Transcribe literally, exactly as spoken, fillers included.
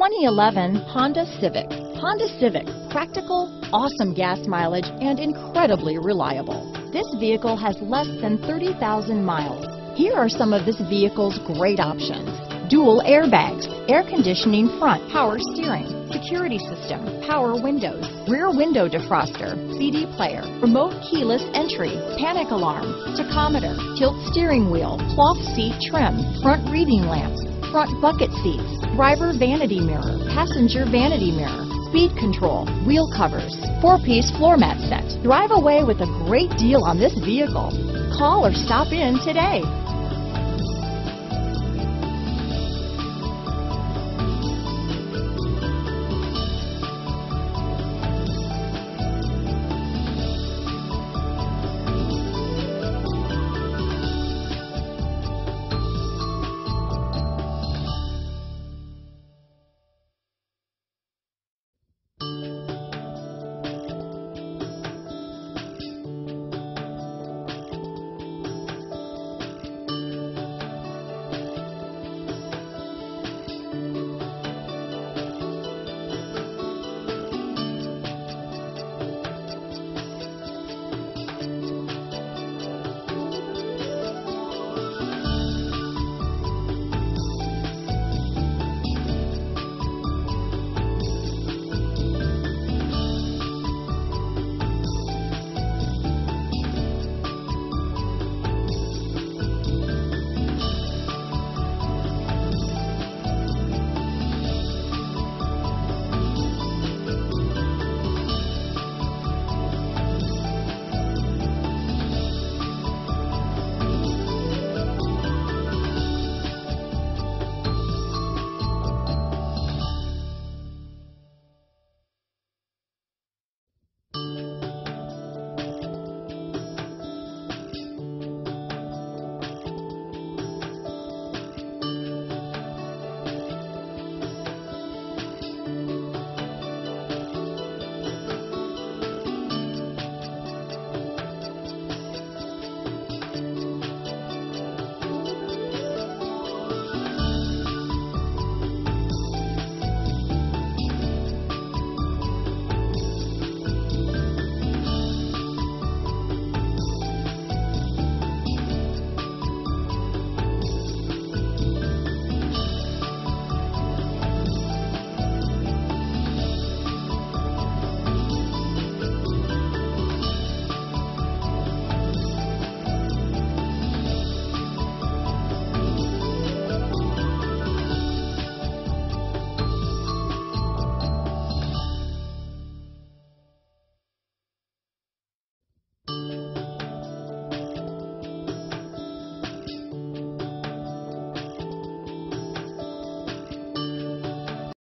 twenty eleven Honda Civic. Honda Civic, practical, awesome gas mileage, and incredibly reliable. This vehicle has less than thirty thousand miles. Here are some of this vehicle's great options. Dual airbags, air conditioning front, power steering, security system, power windows, rear window defroster, C D player, remote keyless entry, panic alarm, tachometer, tilt steering wheel, cloth seat trim, front reading lamps, front bucket seats, driver vanity mirror, passenger vanity mirror, speed control, wheel covers, four-piece floor mat set. Drive away with a great deal on this vehicle. Call or stop in today.